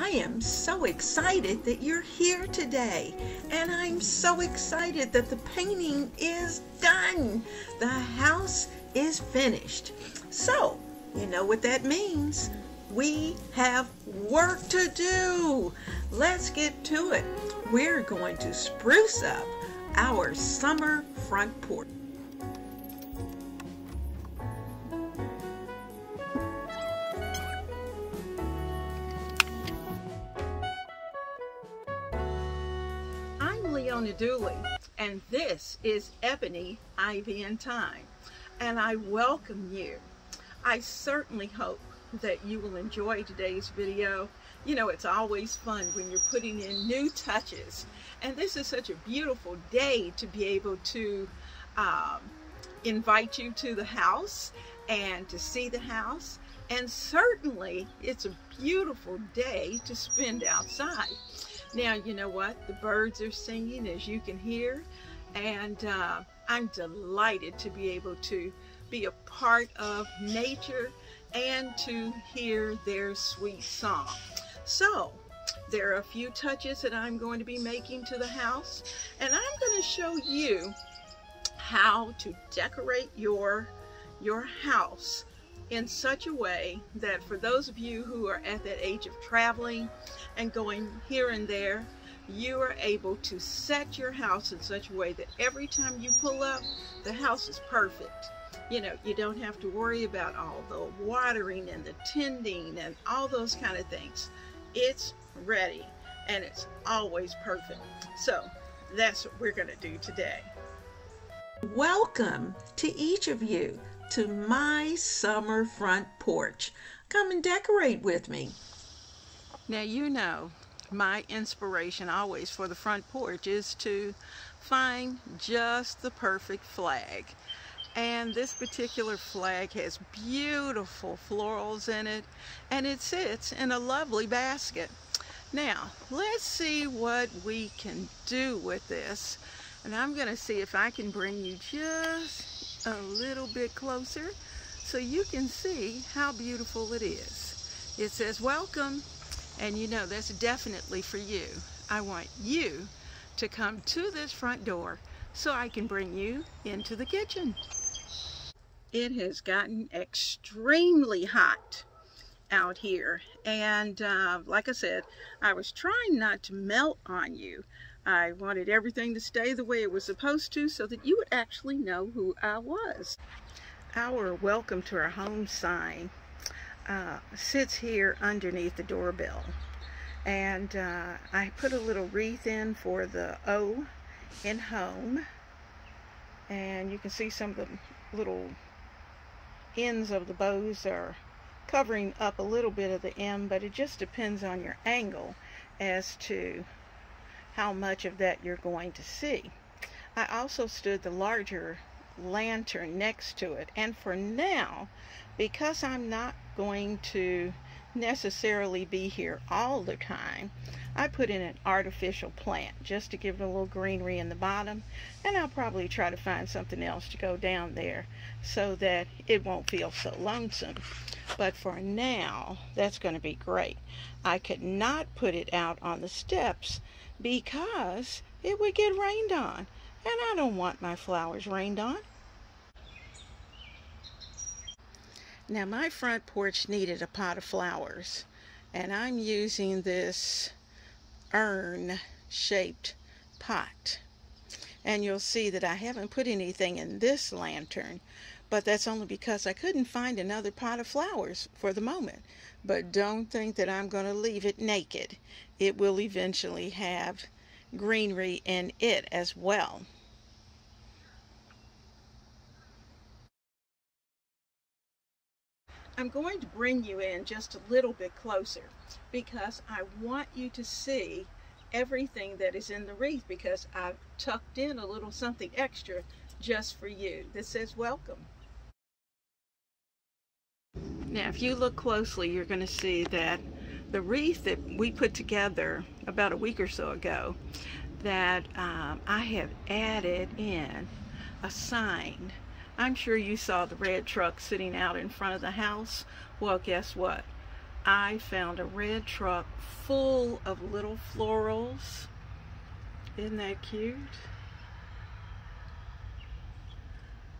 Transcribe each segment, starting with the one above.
I am so excited that you're here today, and I'm so excited that the painting is done. The house is finished. So, you know what that means. We have work to do. Let's get to it. We're going to spruce up our summer front porch. I'm Leona Dooley, and this is Ebony, Ivy, and Thyme, and I welcome you. I certainly hope that you will enjoy today's video. You know, it's always fun when you're putting in new touches, and this is such a beautiful day to be able to invite you to the house and to see the house, and certainly it's a beautiful day to spend outside. Now, you know what, the birds are singing, as you can hear, and I'm delighted to be able to be a part of nature and to hear their sweet song. So there are a few touches that I'm going to be making to the house, and I'm going to show you how to decorate your house in such a way that for those of you who are at that age of traveling and going here and there, you are able to set your house in such a way that every time you pull up, the house is perfect. You know, you don't have to worry about all the watering and the tending and all those kind of things. It's ready, and it's always perfect. So that's what we're going to do today. Welcome to each of you to my summer front porch. Come and decorate with me. Now, you know, my inspiration always for the front porch is to find just the perfect flag. And this particular flag has beautiful florals in it, and it sits in a lovely basket. Now, let's see what we can do with this. And I'm going to see if I can bring you just a little bit closer so you can see how beautiful it is. It says, "Welcome," and you know that's definitely for you. I want you to come to this front door so I can bring you into the kitchen. It has gotten extremely hot out here, and like I said, I was trying not to melt on you. I wanted everything to stay the way it was supposed to so that you would actually know who I was. Our welcome to our home sign sits here underneath the doorbell, and I put a little wreath in for the O in home, and you can see some of the little ends of the bows are covering up a little bit of the M, but it just depends on your angle as to how much of that you're going to see. I also stood the larger lantern next to it, and for now, because I'm not going to necessarily be here all the time, I put in an artificial plant just to give it a little greenery in the bottom, and I'll probably try to find something else to go down there so that it won't feel so lonesome. But for now, that's going to be great. I could not put it out on the steps because it would get rained on, and I don't want my flowers rained on. Now, my front porch needed a pot of flowers, and I'm using this urn shaped pot, and you'll see that I haven't put anything in this lantern, but that's only because I couldn't find another pot of flowers for the moment. But don't think that I'm going to leave it naked. It will eventually have greenery in it as well. I'm going to bring you in just a little bit closer because I want you to see everything that is in the wreath, because I've tucked in a little something extra just for you that says welcome. Now, if you look closely, you're going to see that the wreath that we put together about a week or so ago, that I have added in a sign. I'm sure you saw the red truck sitting out in front of the house. Well, guess what? I found a red truck full of little florals. Isn't that cute?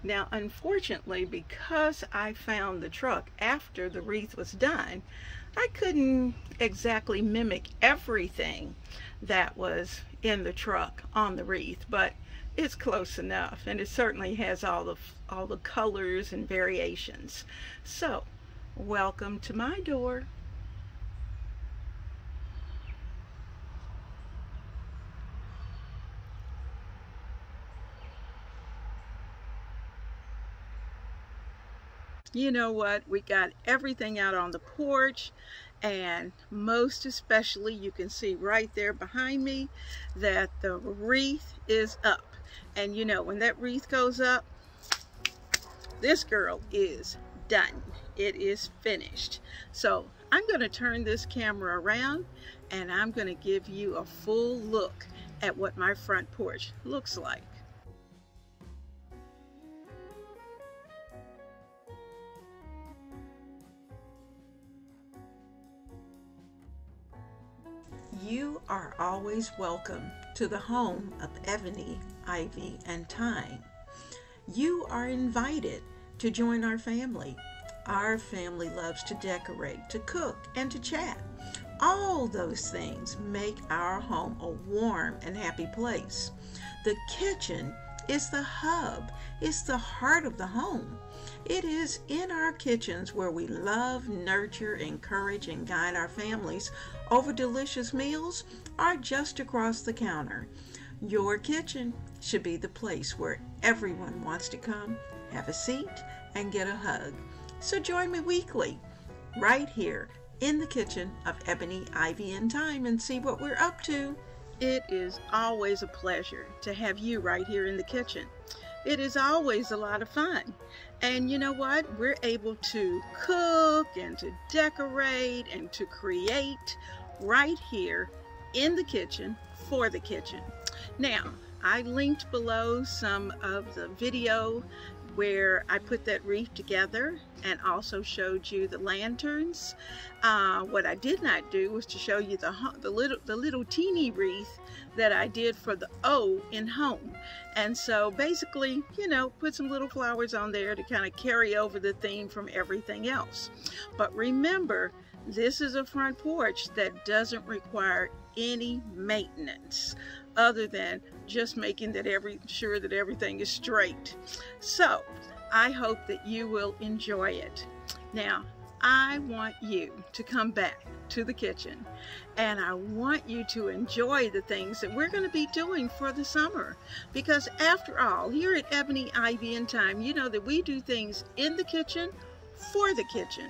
Now, unfortunately, because I found the truck after the wreath was done, I couldn't exactly mimic everything that was in the truck on the wreath, but it's close enough, and it certainly has all the colors and variations. So, welcome to my door. You know what, we got everything out on the porch, and most especially you can see right there behind me that the wreath is up. And you know, when that wreath goes up, this girl is done. It is finished. So I'm going to turn this camera around and I'm going to give you a full look at what my front porch looks like. You are always welcome to the home of Ebony, Ivy, and Thyme. You are invited to join our family. Our family loves to decorate, to cook, and to chat. All those things make our home a warm and happy place. The kitchen is the hub. It's the heart of the home. It is in our kitchens where we love, nurture, encourage, and guide our families over delicious meals or just across the counter. Your kitchen should be the place where everyone wants to come, have a seat, and get a hug. So join me weekly right here in the kitchen of Ebony, Ivy, and Thyme and see what we're up to. It is always a pleasure to have you right here in the kitchen. It is always a lot of fun. And you know what? We're able to cook and to decorate and to create right here in the kitchen for the kitchen. Now, I linked below some of the video where I put that wreath together and also showed you the lanterns. What I did not do was to show you the little teeny wreath that I did for the O in home. And so basically, you know, put some little flowers on there to kind of carry over the theme from everything else. But remember, this is a front porch that doesn't require any maintenance other than just making sure that everything is straight. So I hope that you will enjoy it. Now, I want you to come back to the kitchen and I want you to enjoy the things that we're going to be doing for the summer, because after all, here at Ebony, Ivy, and Thyme, you know that we do things in the kitchen for the kitchen.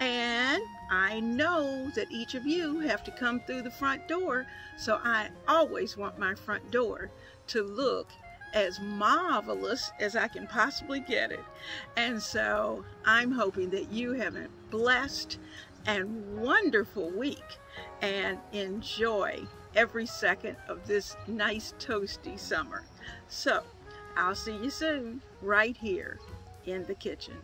And I know that each of you have to come through the front door, so I always want my front door to look as marvelous as I can possibly get it. And so I'm hoping that you have a blessed and wonderful week and enjoy every second of this nice toasty summer. So I'll see you soon right here in the kitchen.